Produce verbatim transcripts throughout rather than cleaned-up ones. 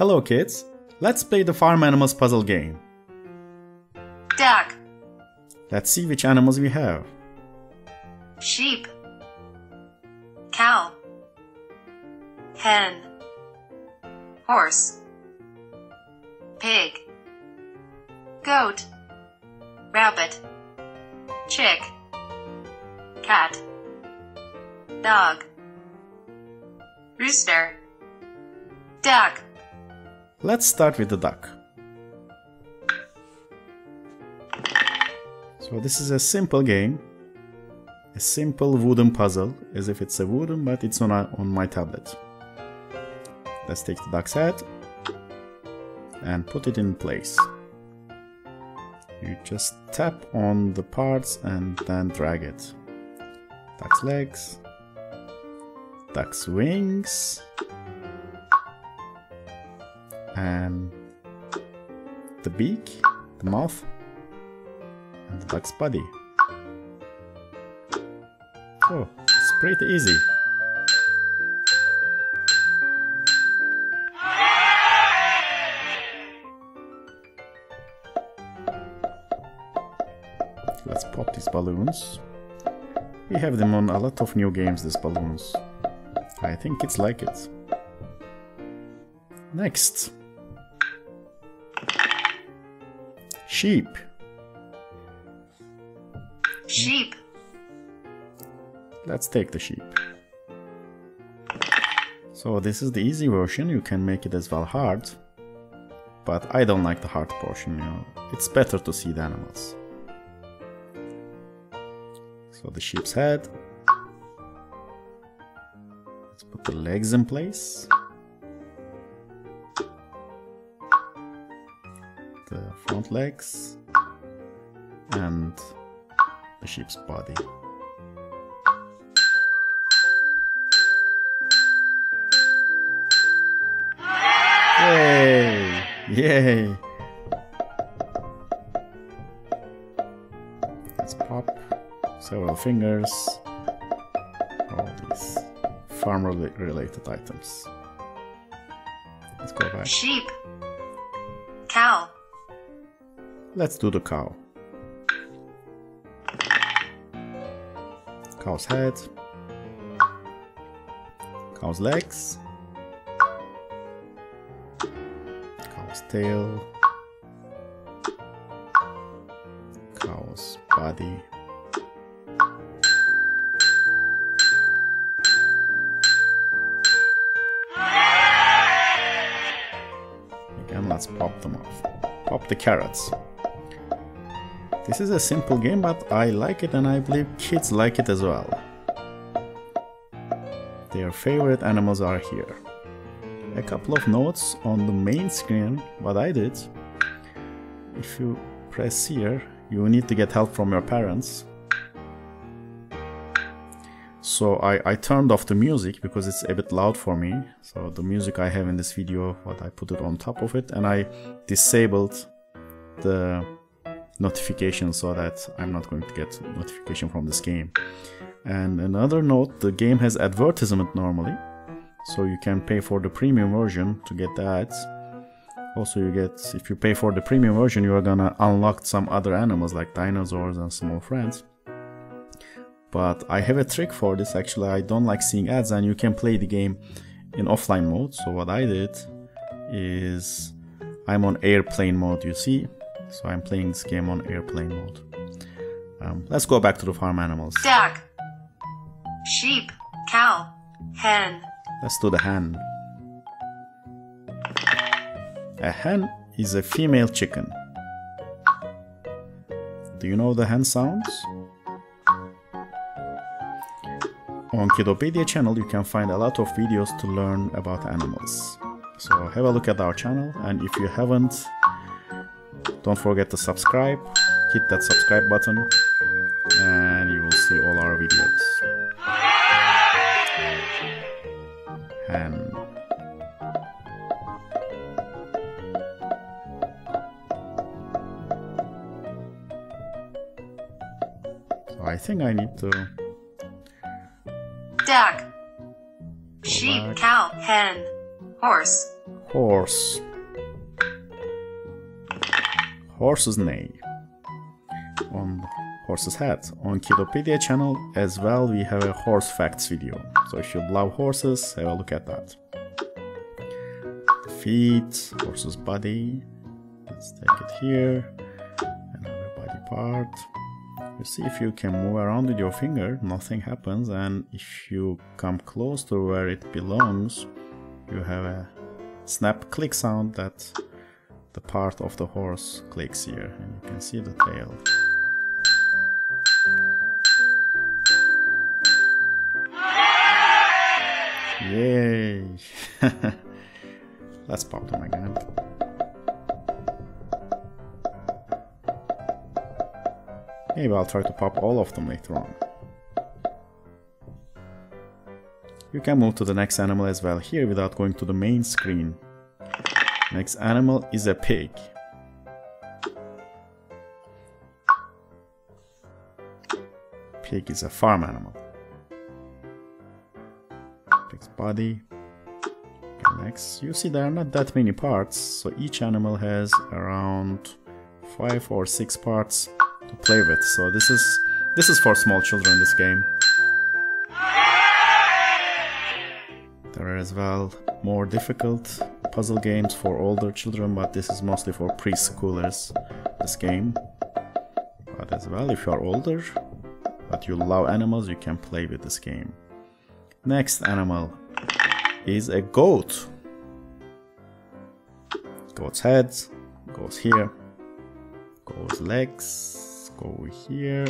Hello kids, let's play the farm animals puzzle game. Duck. Let's see which animals we have. Sheep. Cow. Hen. Horse. Pig. Goat. Rabbit. Chick. Cat. Dog. Rooster. Duck. Let's start with the duck. So this is a simple game, a simple wooden puzzle, as if it's a wooden, but it's on, a, on my tablet. Let's take the duck's head and put it in place. You just tap on the parts and then drag it. Duck's legs, duck's wings, and the beak, the mouth, and the duck's body. Oh, it's pretty easy. Let's pop these balloons. We have them on a lot of new games, these balloons. I think kids like it. Next. Sheep. Sheep. Let's take the sheep. So this is the easy version. You can make it as well hard, but I don't like the hard portion, you know. It's better to see the animals. So the sheep's head. Let's put the legs in place. The front legs and the sheep's body. Yay! Yay! Let's pop several fingers, all these farm-related items. Let's go back. Sheep. Cow. Let's do the cow. Cow's head. Cow's legs. Cow's tail. Cow's body. Again, let's pop them off. Pop the carrots. This is a simple game, but I like it and I believe kids like it as well. Their favorite animals are here. A couple of notes on the main screen, what I did. If you press here, you need to get help from your parents. So I, I turned off the music because it's a bit loud for me. So the music I have in this video, what I put it on top of it, and I disabled the notification so that I'm not going to get notification from this game. And another note, the game has advertisement normally, so you can pay for the premium version to get the ads. Also, you get, if you pay for the premium version, you are gonna unlock some other animals like dinosaurs and small friends. But I have a trick for this. Actually, I don't like seeing ads, and you can play the game in offline mode. So what I did is I'm on airplane mode, you see. So I'm playing this game on airplane mode. Um, let's go back to the farm animals. Duck. Sheep. Cow. Hen. Let's do the hen. A hen is a female chicken. Do you know the hen sounds? On Kiddopedia channel you can find a lot of videos to learn about animals. So have a look at our channel, and if you haven't, don't forget to subscribe, hit that subscribe button, and you will see all our videos. And so I think I need to... Duck. Sheep, cow, hen, horse. Horse. Horse's neigh. On horse's head. On Kiddopedia channel as well we have a horse facts video. So if you love horses, have a look at that. Feet, horse's body. Let's take it here. Another body part. You see, if you can move around with your finger, nothing happens, and if you come close to where it belongs, you have a snap click sound that the part of the horse clicks here, and you can see the tail. Yay! Let's pop them again. Maybe I'll try to pop all of them later on. You can move to the next animal as well here without going to the main screen. Next animal is a pig. Pig is a farm animal. Pig's body. Okay, next. You see there are not that many parts, so each animal has around five or six parts to play with. So this is this is for small children, this game. There are as well more difficult puzzle games for older children, but this is mostly for preschoolers, this game. But as well, if you are older but you love animals, you can play with this game. Next animal is a goat. Goat's head goes here, goat's legs go here.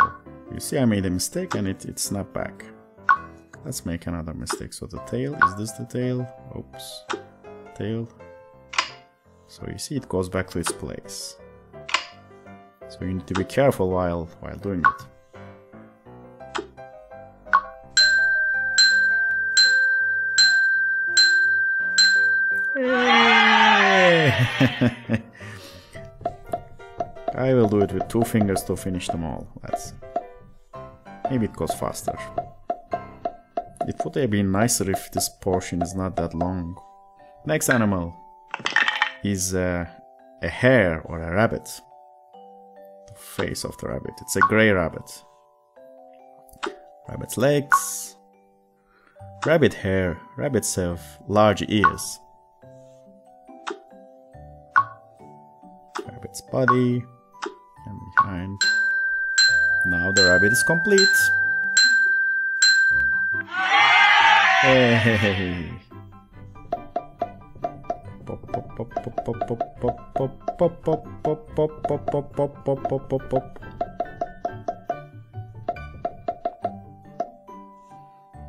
Oh, you see I made a mistake and it, it snapped back. Let's make another mistake. So the tail, is this the tail? Oops. Tail. So you see it goes back to its place. So you need to be careful while while doing it. Yay! I will do it with two fingers to finish them all. Let's. Maybe it goes faster. It would have been nicer if this portion is not that long. Next animal is uh, a hare or a rabbit. The face of the rabbit. It's a grey rabbit. Rabbit's legs. Rabbit hair. Rabbits have large ears. Rabbit's body. And behind. Now the rabbit is complete. Hey.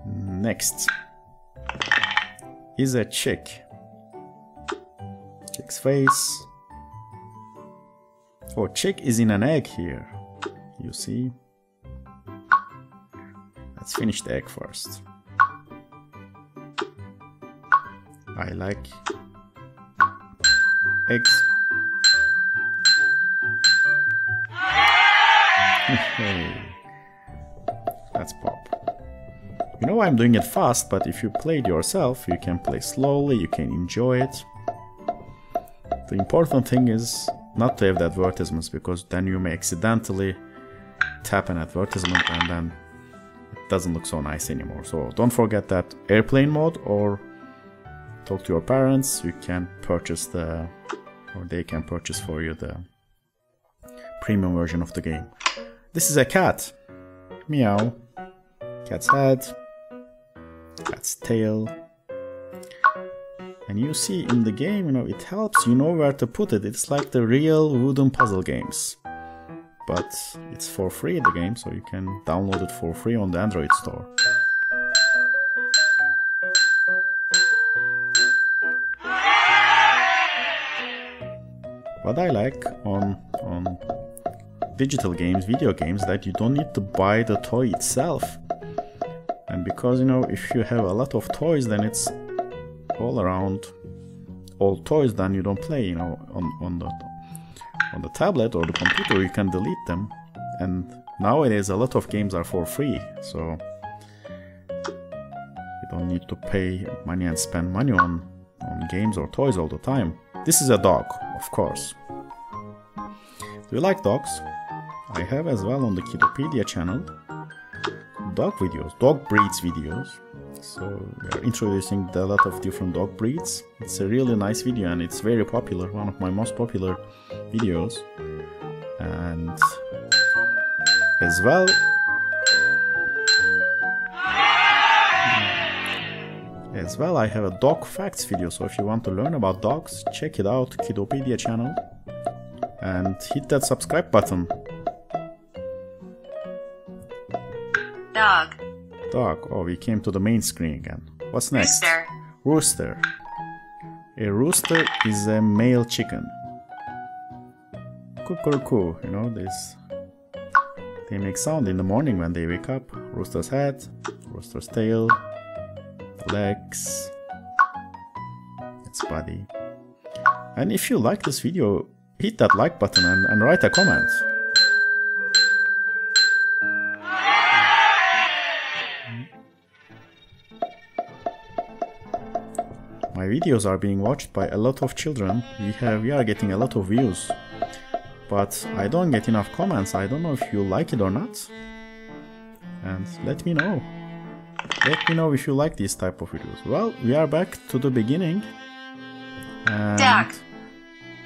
Next is a chick. Chick's face. Oh, chick is in an egg here. You see? Let's finish the egg first. I like eggs. Let's pop. You know I'm doing it fast, but if you play it yourself, you can play slowly, you can enjoy it. The important thing is not to have the advertisements, because then you may accidentally tap an advertisement and then it doesn't look so nice anymore. So don't forget that airplane mode, or talk to your parents, you can purchase the, or they can purchase for you the premium version of the game. This is a cat. Meow. Cat's head. Cat's tail. And you see in the game, you know, it helps, you know where to put it. It's like the real wooden puzzle games. But it's for free, the game, so you can download it for free on the Android store. What I like on, on digital games, video games, that you don't need to buy the toy itself. And because, you know, if you have a lot of toys, then it's all around old toys, then you don't play, you know, on, on, the, on the tablet or the computer, you can delete them. And nowadays a lot of games are for free, so you don't need to pay money and spend money on, on games or toys all the time. This is a dog, of course. Do you like dogs? I have as well on the Kiddopedia channel dog videos, dog breeds videos. So they're introducing a lot of different dog breeds. It's a really nice video and it's very popular, one of my most popular videos. And as well, as well I have a dog facts video, so if you want to learn about dogs, check it out, Kiddopedia channel, and hit that subscribe button. Dog. Dog. Oh, we came to the main screen again. What's next? Rooster. Rooster. A rooster is a male chicken. Cuckoo, you know this. They make sound in the morning when they wake up. Rooster's head, rooster's tail, legs, its body. And if you like this video, hit that like button and, and write a comment. My videos are being watched by a lot of children. We have, we are getting a lot of views, but I don't get enough comments. I don't know if you like it or not. And let me know. Let me know if you like these type of videos. Well, we are back to the beginning. And duck.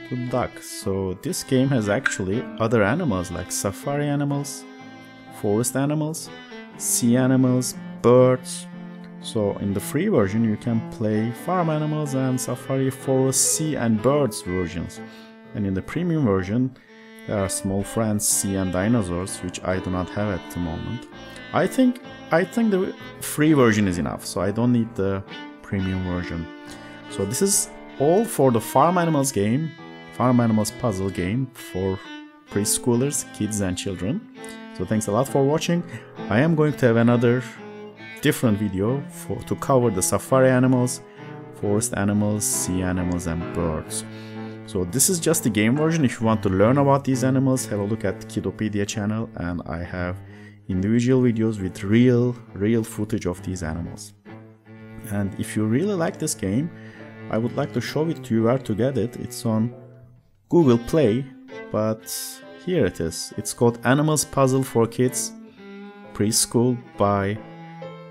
To the duck. So this game has actually other animals like safari animals, forest animals, sea animals, birds. So in the free version you can play farm animals and safari, forest, sea and birds versions, and in the premium version there are small friends, sea and dinosaurs, which I do not have at the moment. I think I think the free version is enough, so I don't need the premium version. So this is all for the farm animals game, farm animals puzzle game for preschoolers, kids and children. So thanks a lot for watching. I am going to have another different video for to cover the safari animals, forest animals, sea animals and birds. So this is just the game version. If you want to learn about these animals, have a look at Kiddopedia channel, and I have individual videos with real real footage of these animals. And if you really like this game, I would like to show it to you where to get it. It's on Google Play, but here it is. It's called Animals Puzzle for Kids Preschool by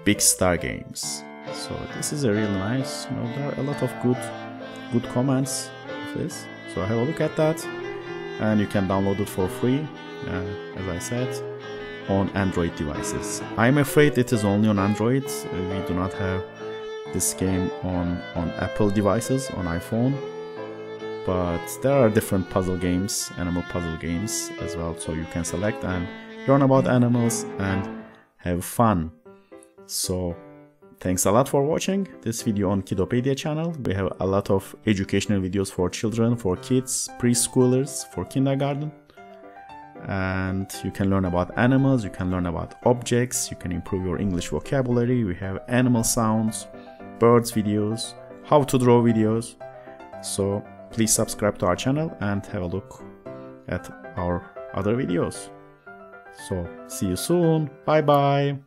Big Star Games. So this is a really nice, you know, there are a lot of good good comments of this, so have a look at that. And you can download it for free, uh, as I said, on Android devices. I'm afraid it is only on Android. Uh, we do not have this game on, on Apple devices, on iPhone, but there are different puzzle games, animal puzzle games as well, so you can select and learn about animals and have fun. So thanks a lot for watching this video on Kiddopedia channel. We have a lot of educational videos for children, for kids, preschoolers, for kindergarten. And you can learn about animals, you can learn about objects, you can improve your English vocabulary. We have animal sounds, birds videos, how to draw videos. So please subscribe to our channel and have a look at our other videos. So see you soon. Bye bye.